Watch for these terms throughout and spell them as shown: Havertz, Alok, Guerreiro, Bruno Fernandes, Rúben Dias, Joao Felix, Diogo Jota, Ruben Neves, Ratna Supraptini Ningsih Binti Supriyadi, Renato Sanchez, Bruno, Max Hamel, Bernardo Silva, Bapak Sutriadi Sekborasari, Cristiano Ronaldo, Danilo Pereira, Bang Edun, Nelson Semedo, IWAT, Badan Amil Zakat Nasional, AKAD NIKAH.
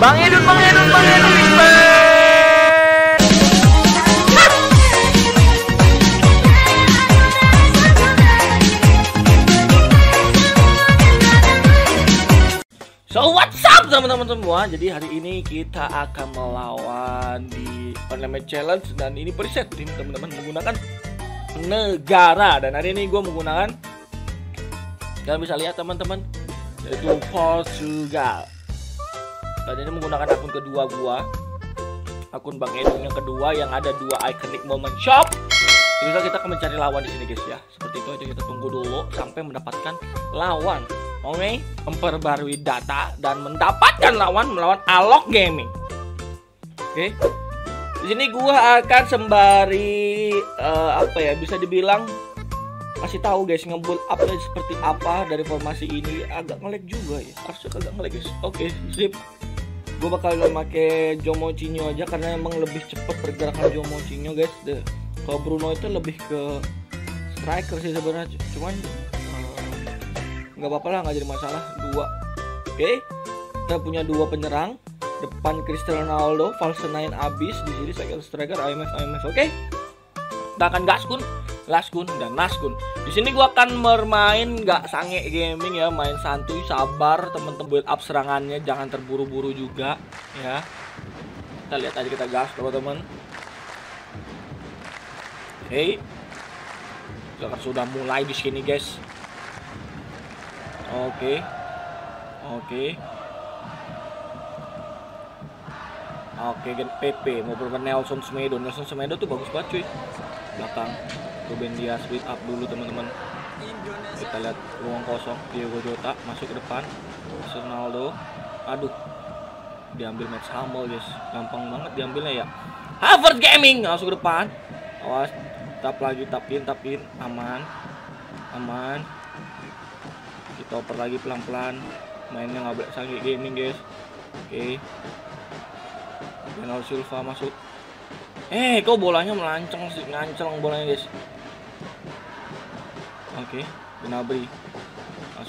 Bang Edun. So what's up teman-teman semua. Jadi hari ini kita akan melawan di Tournament Challenge dan ini preset tim teman-teman menggunakan negara, dan hari ini gue menggunakan, kalian bisa lihat teman-teman, yaitu Portugal. Tadi ini menggunakan akun kedua gua, akun Bang Edun yang kedua yang ada dua iconic moment shop. Terus kita akan mencari lawan di sini guys ya. Seperti itu aja, kita tunggu dulu sampai mendapatkan lawan. Oke, memperbarui data dan mendapatkan lawan melawan Alok Gaming. Oke. Di sini gua akan sembari apa ya, bisa dibilang kasih tahu guys nge-build up seperti apa dari formasi ini. Agak ngelag juga ya, harusnya agak ngelag guys. Oke, sip. Gue bakal pakai Jomocinho aja karena emang lebih cepat pergerakan Jomocinho guys. Kalau Bruno itu lebih ke striker sih sebenarnya, cuman nggak apa-apa lah, nggak jadi masalah. Dua, oke, kita punya dua penyerang depan, Cristiano Ronaldo, false 9 abis di sini, second striker, IMF. Oke, kita akan gaskun, laskun dan naskun. Di sini gua akan bermain nggak sange gaming ya, main santuy, sabar temen-temen, build up serangannya, jangan terburu-buru juga ya. Kita lihat aja, kita gas teman-teman. Oke, kita sudah mulai di sini guys. Oke, gen PP mau bermain Nelson Semedo tuh bagus banget cuy. Belakang Rúben Dias split up dulu teman-teman. Kita lihat ruang kosong, Diogo Jota masuk ke depan, Ronaldo. Aduh, diambil Max Hamel guys, gampang banget diambilnya ya. Havertz Gaming masuk ke depan. Awas, tap lagi, tapin, aman. Kita oper lagi pelan-pelan, mainnya nggak boleh sange gaming guys. Oke, Bernardo Silva masuk. Kok bolanya melancong sih, ngancong bolanya guys. Oke, Benabri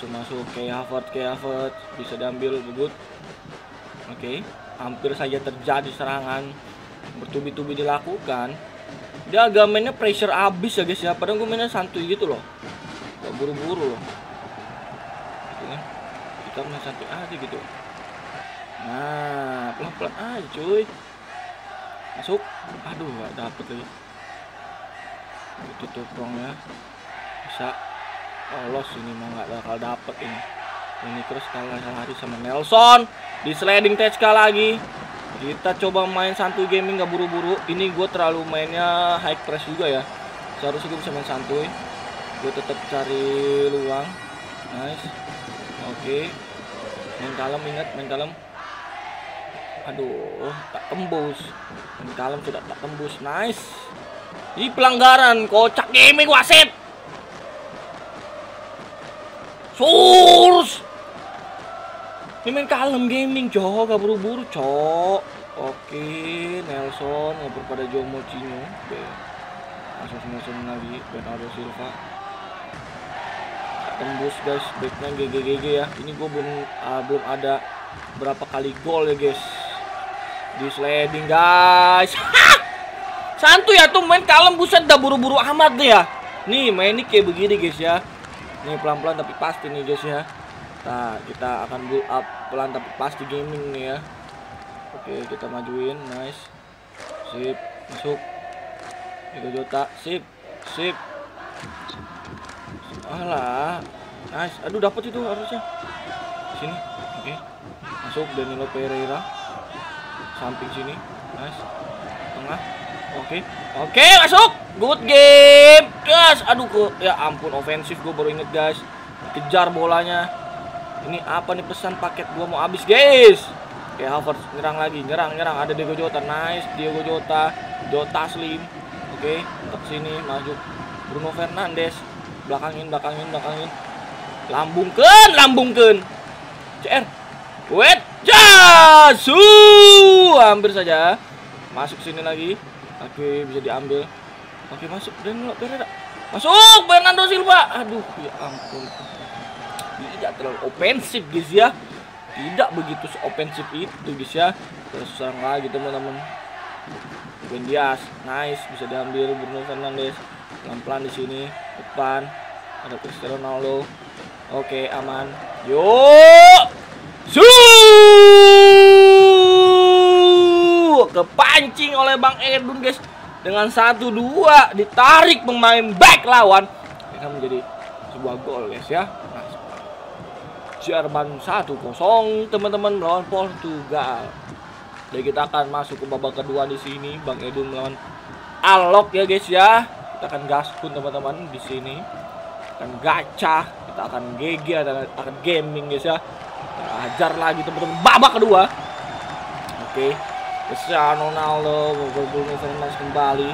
masuk kayak Havertz bisa diambil begut. Oke, hampir saja terjadi serangan bertubi-tubi dilakukan. Dia agak mainnya pressure abis ya guys ya, padahal gue mainnya santuy gitu loh, gak buru-buru loh. Kita main santai aja gitu. Nah, pelan-pelan aja cuy. Masuk. Aduh, gak dapet lagi. Tutup rongnya. Bisa lolos ini mah, gak bakal dapet ini. Ini terus kalah hari sama Nelson. Di sliding TSK lagi. Kita coba main santuy gaming, gak buru-buru. Ini gue terlalu mainnya high press juga ya. Seharusnya gue bisa main santuy. Gue tetap cari luang. Nice. Oke, main kalem, ingat main kalem. Aduh, tak tembus. Main kalem sudah tak tembus, nice. Ini pelanggaran, kocak gaming wasit. Source. Ini main kalem gaming, cok, gak buru-buru, cok. Oke, Nelson ngobrol pada Jomocinho. Masuk Nelson lagi, Bernardo Silva. Tembus guys, backnya GGGG ya. Ini gue belum ada berapa kali gol ya guys. Di sliding guys. Santuy ya tuh, main kalem, buset, dah buru-buru amat deh ya. Nih main ini kayak begini guys ya. Nih pelan-pelan tapi pasti nih guys ya. Nah, kita akan build up pelan tapi pasti gaming nih ya. Oke, kita majuin, nice. Sip, masuk. Itu Jota, sip. Alah, nice. Aduh, dapat itu harusnya. Sini, oke. Masuk Danilo Pereira. Samping sini, nice. Tengah, oke, masuk. Good game, guys. Aduh, ya ampun, ofensif. Gue baru inget guys. Kejar bolanya. Ini apa nih pesan paket gue mau habis guys. Oke, Havertz nyerang lagi, nyerang. Ada Diogo Jota, nice. Diogo Jota Slim. Oke, tetap sini, maju. Bruno Fernandes. Belakangin. Lambungkeun. CR. Wait. Jasu. Hampir saja. Masuk sini lagi. Oke, bisa diambil. Oke, masuk Danilo Pereira. Masuk Bernardo Silva. Aduh, ya ampun. Ini tidak terlalu ofensif guys ya. tidak begitu offensif itu guys ya. Terus serang lagi teman-teman. Rúben Dias, nice, bisa diambil Bruno Fernandes. Pelan-pelan di sini, depan ada Cristiano Ronaldo. Oke, aman. Yuk! Kepancing oleh Bang Edun guys. Dengan 1-2 ditarik pemain back lawan, ini menjadi sebuah gol guys ya. Nah, Jerman 1-0 teman-teman melawan Portugal. Jadi kita akan masuk ke babak kedua di sini. Bang Edun melawan Alok ya guys ya. Kita akan gaspun teman-teman di sini. Kita akan gacha, kita akan GG, akan gaming guys ya. Kita ajar lagi teman-teman babak kedua. Oke. Cristiano Ronaldo berburu Fernandes kembali,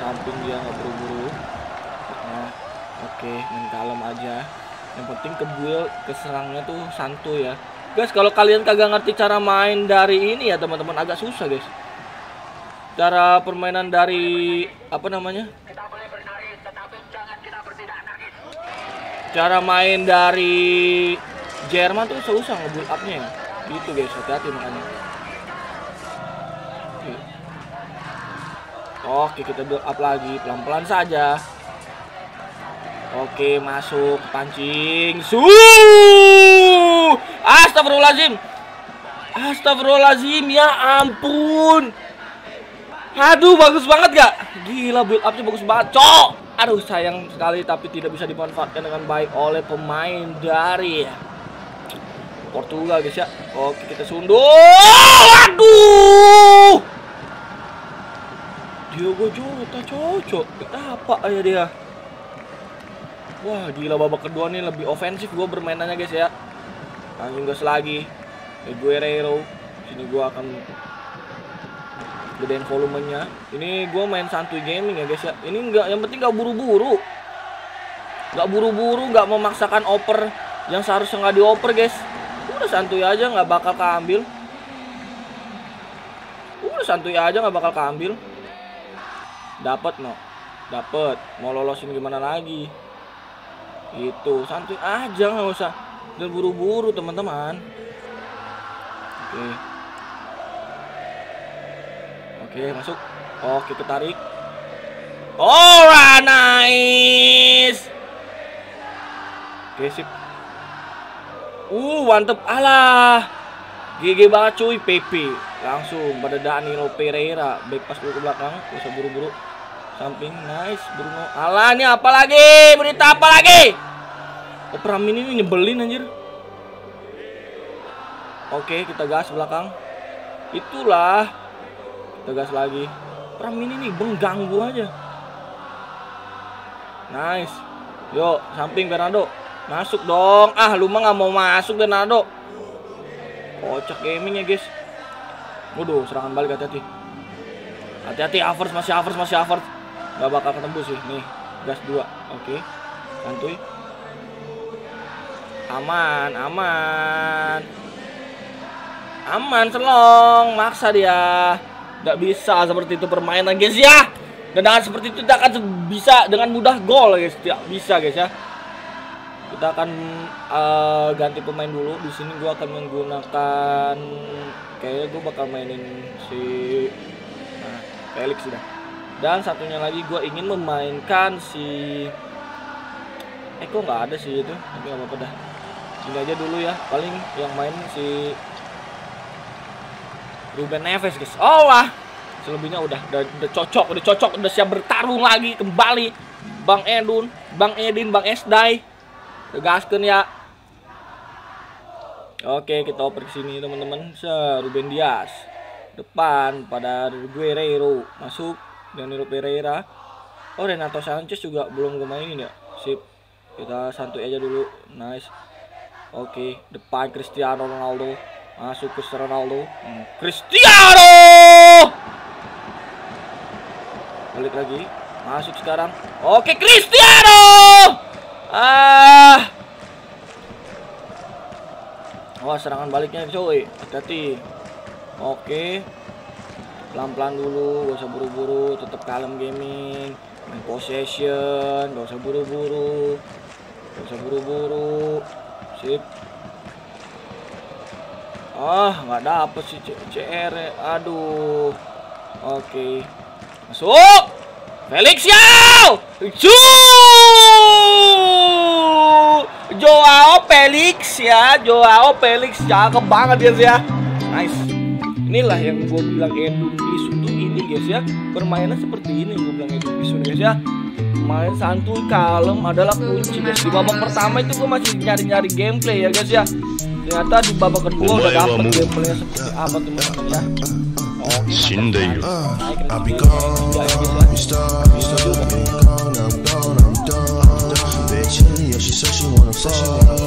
samping dia nggak buru-buru. Nah, oke, main kalem aja. Yang penting ke serangnya tuh santu ya, guys. Kalau kalian kagak ngerti cara main dari ini ya teman-teman, agak susah guys. Cara permainan dari apa namanya? Cara main dari Jerman tuh susah nge-build up-nya ya. Gitu guys, hati-hati makanya. Oke, kita build up lagi, pelan-pelan saja. Oke, masuk pancing. Astagfirullahaladzim. Astagfirullahaladzim, ya ampun. Aduh, bagus banget gak? Gila, build upnya bagus banget, cok. Aduh, sayang sekali tapi tidak bisa dimanfaatkan dengan baik oleh pemain dari Portugal guys ya. Oke, kita sundul. Aduh, Diogo Jota cocok. Kenapa ya dia? Wah, gila babak kedua nih lebih ofensif gue bermainannya guys ya. Langsung gas lagi. Guerrero. Sini gue akan gedein volumenya. Ini gue main santuy gaming ya guys ya. Ini enggak, yang penting enggak buru-buru. Enggak buru-buru, enggak memaksakan oper yang seharusnya enggak dioper guys. Udah santuy aja, enggak bakal keambil. Udah santuy aja, enggak bakal keambil. Dapat, no, dapat. Mau lolosin gimana lagi? Itu santuy aja, nggak usah dan buru-buru teman-teman. Oke, oke, masuk. Oh, kita tarik. Ora, nice. Oke, sip. Mantep. Alah, GG banget cuy. PP langsung pada Danilo Pereira, back pass dulu ke belakang, usah buru-buru. Samping, nice, Bruno. Alah, ini apa lagi? Berita apa lagi? Operam ini nyebelin anjir. Oke, kita gas belakang. Itulah. Kita gas lagi. Operam ini nih mengganggu aja. Nice. Yuk, samping Bernardo. Masuk dong. Ah, lu mah gak mau masuk Bernardo. Kocak gaming ya, guys. Waduh, serangan balik, hati-hati. Hati-hati, Havertz, masih Havertz, masih Havertz. Gak bakal ketembus sih. Nih, gas 2. Oke, santuy. Aman, aman. Aman, selong. Maksa dia. Gak bisa seperti itu permainan, guys, ya. Dan dengan seperti itu, kita akan bisa dengan mudah gol, guys. Tidak bisa, guys, ya. Kita akan ganti pemain dulu. Di sini gue akan menggunakan... Kayaknya gue bakal mainin si... Felix sudah. Dan satunya lagi gue ingin memainkan si kok nggak ada sih itu, tapi nggak apa-apa dah. Sini aja dulu ya, paling yang main si Ruben Neves guys. Oh lah, selebihnya udah cocok, udah cocok, udah siap bertarung lagi kembali Bang Edun, Bang Edin, Bang Esday. Tegaskan ya. Oke, kita oper ke sini teman-teman. Rúben Dias depan pada Guerreiro, masuk Danilo Pereira. Oh, Renato Sanchez juga belum gue mainin ya. Sip, kita santuy aja dulu. Nice. Oke, depan Cristiano Ronaldo, masuk Cristiano Ronaldo. Cristiano balik lagi, masuk sekarang. Oke, Cristiano. Wah, serangan baliknya coy, hati-hati. Oke, pelan-pelan dulu, gak usah buru-buru, tetap kalem gaming, main possession, gak usah buru-buru, gak usah buru-buru, sip. Ah, nggak dapet sih CR. Aduh. Oke. Masuk. Felix ya. Joao Felix ya. Joao Felix cakep banget guys ya. Nice. Inilah yang gue bilang Edun Bisu tuh ini guys ya. Permainan seperti ini gue bilang Edun Bisu guys ya. Main santuy, kalem adalah kunci guys. Di babak pertama itu gue masih nyari-nyari gameplay ya guys ya. Ternyata di babak kedua udah dapet gameplaynya seperti apa teman-teman ya. Shindai. Abi